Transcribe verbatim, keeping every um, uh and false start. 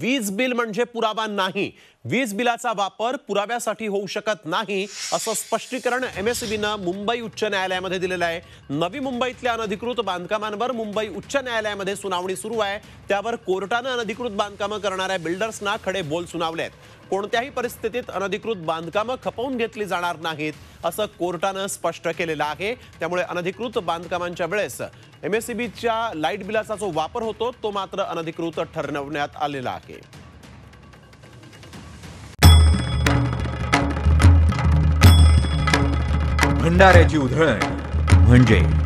वीज बिल म्हणजे पुरावा नाही, वीज बिलाचा वापर पुराव्यासाठी होऊ शकत नाही असं स्पष्टीकरण एमएसईबीने मुंबई उच्च न्यायालयामध्ये दिलेलं आहे। नवी मुंबईतल्या अनधिकृत बांधकामांवर मुंबई उच्च न्यायालयामध्ये सुनावणी सुरू आहे। त्यावर कोर्टाने अनधिकृत बांधकाम करणाऱ्या बिल्डर्सना खडे बोल सुनावलेत। कोणत्याही परिस्थितीत अनधिकृत बांधकाम खपवून घेतली जाणार नाहीत असं कोर्टाने स्पष्ट केलेलं आहे। त्यामुळे अनधिकृत बांधकामांच्या वेळेस एमएसईबीच्या लाईट बिलाचा जो वापर होतो तो मात्र अनधिकृत ठरवण्यात आलेला आहे। भंडाऱ्याची उधळण म्हणजे